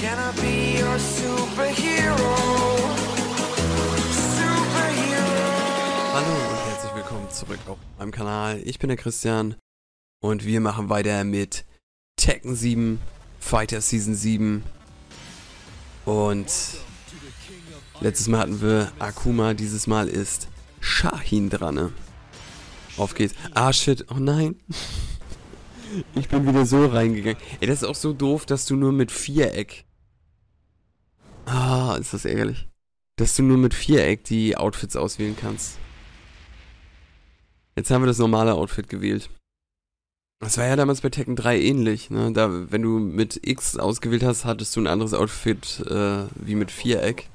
Can I be your superhero? Superhero. Hallo und herzlich willkommen zurück auf meinem Kanal. Ich bin der Christian und wir machen weiter mit Tekken 7, Fighter Season 7. Und letztes Mal hatten wir Akuma, dieses Mal ist Shaheen dran. Ne? Auf geht's. Ah shit, oh nein. Ich bin wieder so reingegangen. Ey, das ist auch so doof, dass du nur mit Viereck... Ah, ist das ärgerlich. Dass du nur mit Viereck die Outfits auswählen kannst. Jetzt haben wir das normale Outfit gewählt. Das war ja damals bei Tekken 3 ähnlich, ne? Da, wenn du mit X ausgewählt hast, hattest du ein anderes Outfit wie mit Viereck.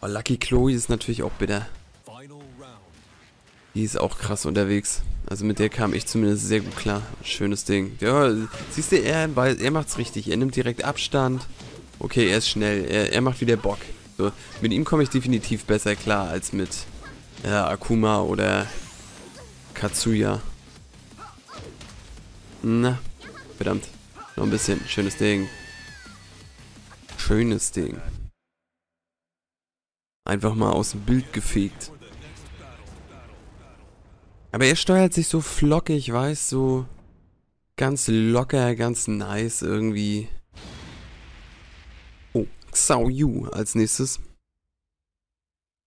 Oh, Lucky Chloe ist natürlich auch bitter. Die ist auch krass unterwegs. Also mit der kam ich zumindest sehr gut klar. Schönes Ding. Ja, siehst du, er macht's richtig. Er nimmt direkt Abstand. Okay, er ist schnell. Er macht wieder Bock. So, mit ihm komme ich definitiv besser klar als mit Akuma oder Katsuya. Na, verdammt. Noch ein bisschen. Schönes Ding. Schönes Ding. Einfach mal aus dem Bild gefegt. Aber er steuert sich so flockig, weiß, so ganz locker, ganz nice irgendwie. Oh, Xiaoyu als nächstes.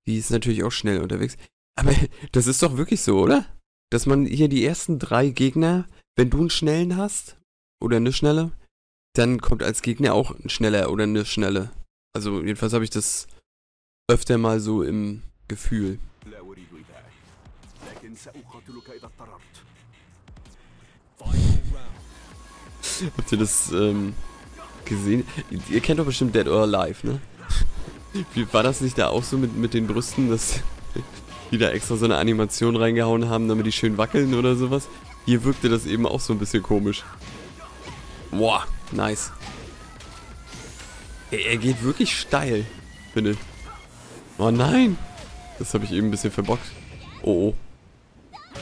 Die ist natürlich auch schnell unterwegs. Aber das ist doch wirklich so, oder? Dass man hier die ersten drei Gegner, wenn du einen schnellen hast, oder eine schnelle, dann kommt als Gegner auch ein schneller oder eine schnelle. Also jedenfalls habe ich das öfter mal so im Gefühl. Habt ihr das gesehen? Ihr kennt doch bestimmt Dead or Alive, ne? War das nicht da auch so mit den Brüsten, dass die da extra so eine Animation reingehauen haben, damit die schön wackeln oder sowas? Hier wirkte das eben auch so ein bisschen komisch. Boah, nice. Er geht wirklich steil, finde ich. Oh nein! Das habe ich eben ein bisschen verbockt. Oh, oh.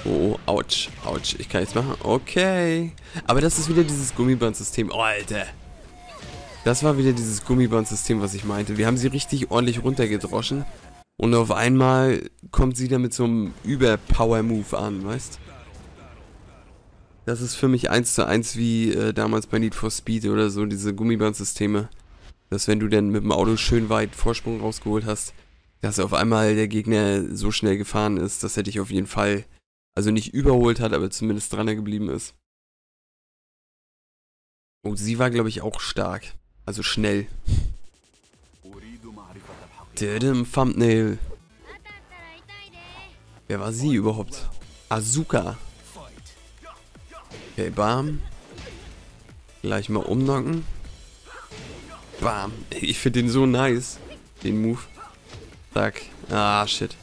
Oh, ouch, ouch. Ich kann nichts machen. Okay. Aber das ist wieder dieses Gummibandsystem. Oh, Alter. Das war wieder dieses Gummibandsystem, was ich meinte. Wir haben sie richtig ordentlich runtergedroschen. Und auf einmal kommt sie dann mit so einem Überpower-Move an, weißt? Das ist für mich 1:1 wie damals bei Need for Speed oder so, diese Gummibandsysteme. Dass wenn du dann mit dem Auto schön weit Vorsprung rausgeholt hast, dass auf einmal der Gegner so schnell gefahren ist, das hätte ich auf jeden Fall... Also nicht überholt hat, aber zumindest dran geblieben ist. Oh, sie war, glaube ich, auch stark. Also schnell. Der im Thumbnail. Wer war sie überhaupt? Asuka. Okay, bam. Gleich mal umknocken. Bam. Ich finde den so nice. Den Move. Zack. Ah, shit.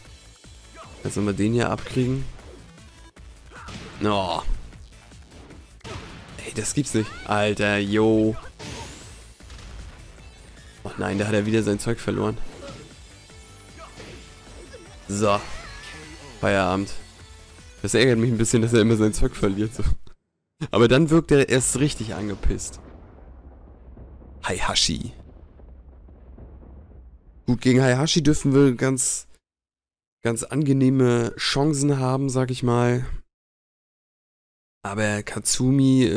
Jetzt sollen wir den hier abkriegen. Oh. Ey, das gibt's nicht. Alter, yo. Oh nein, da hat er wieder sein Zeug verloren. So. Feierabend. Das ärgert mich ein bisschen, dass er immer sein Zeug verliert. So. Aber dann wirkt er erst richtig angepisst. Heihachi. Gut, gegen Heihachi dürfen wir ganz angenehme Chancen haben, sag ich mal. Aber Kazumi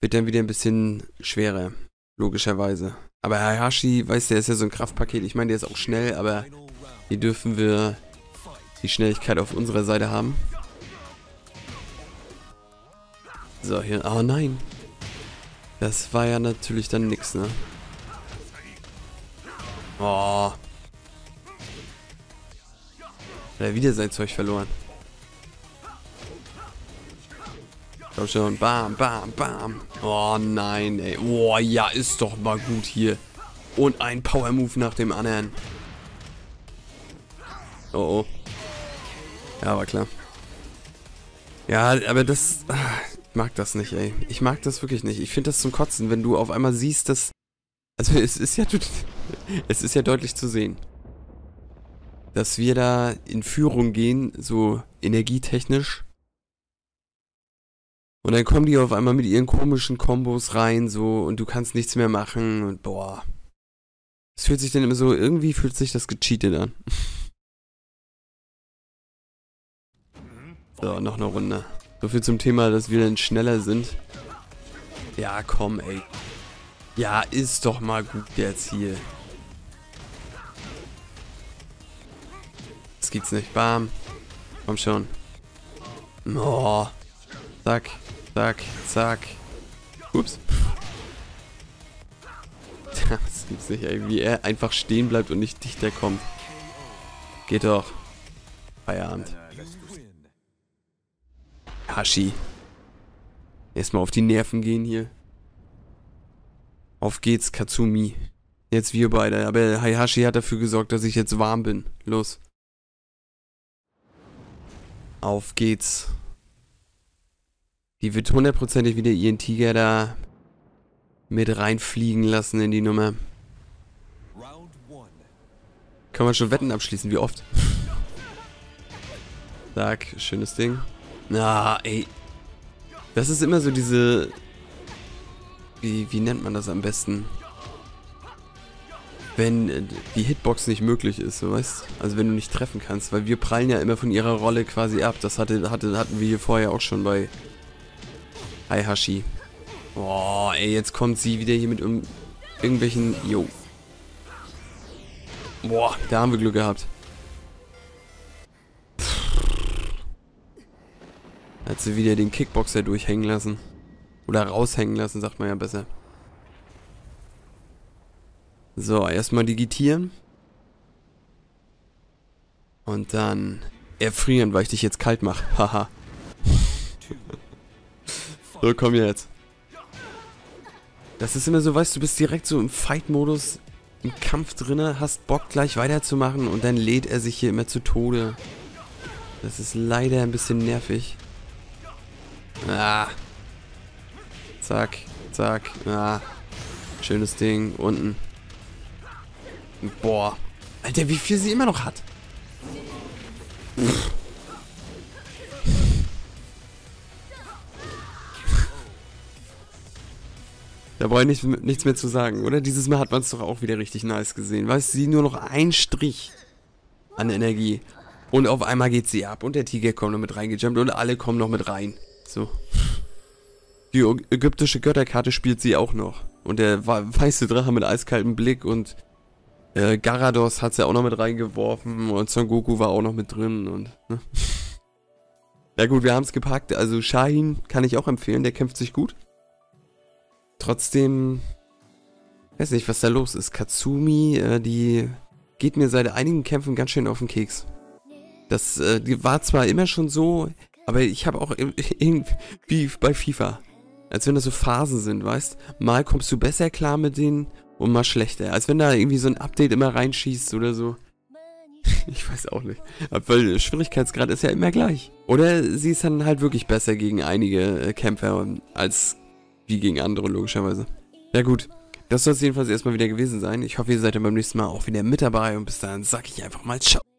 wird dann wieder ein bisschen schwerer, logischerweise. Aber Heihachi, weißt du, der ist ja so ein Kraftpaket. Ich meine, der ist auch schnell, aber hier dürfen wir die Schnelligkeit auf unserer Seite haben. So, hier, oh nein. Das war ja natürlich dann nix, ne? Oh. Hat er wieder sein Zeug verloren. Komm schon, bam, bam, bam. Oh nein, ey. Oh ja, ist doch mal gut hier. Und ein Power-Move nach dem anderen. Oh, oh. Ja, war klar. Ja, aber das... Ich mag das nicht, ey. Ich mag das wirklich nicht. Ich finde das zum Kotzen, wenn du auf einmal siehst, dass... Also es ist ja deutlich zu sehen, dass wir da in Führung gehen, so energietechnisch. Und dann kommen die auf einmal mit ihren komischen Kombos rein, so, und du kannst nichts mehr machen und boah. Es fühlt sich dann immer so, irgendwie fühlt sich das gecheatet an. So, noch eine Runde. So viel zum Thema, dass wir dann schneller sind. Ja, komm, ey. Ja, ist doch mal gut jetzt hier. Das gibt's nicht. Bam. Komm schon. Oh. Zack, zack, zack. Ups. Das gibt's nicht, ey. Wie er einfach stehen bleibt und nicht dichter kommt. Geht doch. Feierabend. Hashi. Erstmal auf die Nerven gehen hier. Auf geht's, Kazumi. Jetzt wir beide. Aber Heihachi hat dafür gesorgt, dass ich jetzt warm bin. Los. Auf geht's. Die wird hundertprozentig wieder ihren Tiger da mit reinfliegen lassen in die Nummer. Kann man schon Wetten abschließen, wie oft? Zack, schönes Ding. Na, ey. Das ist immer so diese... Wie nennt man das am besten? Wenn die Hitbox nicht möglich ist, so weißt du? Also wenn du nicht treffen kannst, weil wir prallen ja immer von ihrer Rolle quasi ab. Das hatten wir hier vorher auch schon bei Heihachi. Oh, ey, jetzt kommt sie wieder hier mit irgendwelchen... Jo. Boah, da haben wir Glück gehabt. Hat sie wieder den Kickboxer durchhängen lassen. Oder raushängen lassen, sagt man ja besser. So, erstmal digitieren. Und dann erfrieren, weil ich dich jetzt kalt mache. Haha. So, komm jetzt. Das ist immer so, weißt du, bist direkt so im Fight-Modus, im Kampf drinne, hast Bock gleich weiterzumachen und dann lädt er sich hier immer zu Tode. Das ist leider ein bisschen nervig. Ah. Zack, zack, ah. Schönes Ding, unten. Boah. Alter, wie viel sie immer noch hat. Pff. Da brauche ich nichts mehr zu sagen, oder? Dieses Mal hat man es doch auch wieder richtig nice gesehen. Weißt du, sie nur noch ein Strich an Energie. Und auf einmal geht sie ab und der Tiger kommt noch mit reingejumpt und alle kommen noch mit rein. So. Die ägyptische Götterkarte spielt sie auch noch. Und der weiße Drache mit eiskaltem Blick und Garados hat sie auch noch mit reingeworfen und Son Goku war auch noch mit drin und ne? Ja gut, wir haben es gepackt. Also Shaheen kann ich auch empfehlen, der kämpft sich gut. Trotzdem, weiß nicht, was da los ist. Kazumi, die geht mir seit einigen Kämpfen ganz schön auf den Keks. Das war zwar immer schon so, aber ich habe auch irgendwie bei FIFA, als wenn das so Phasen sind, weißt, mal kommst du besser klar mit denen und mal schlechter, als wenn da irgendwie so ein Update immer reinschießt oder so. Ich weiß auch nicht, weil der Schwierigkeitsgrad ist ja immer gleich. Oder sie ist dann halt wirklich besser gegen einige Kämpfer als wie gegen andere logischerweise. Ja gut, das soll es jedenfalls erstmal wieder gewesen sein. Ich hoffe, ihr seid dann beim nächsten Mal auch wieder mit dabei und bis dahin sag ich einfach mal ciao.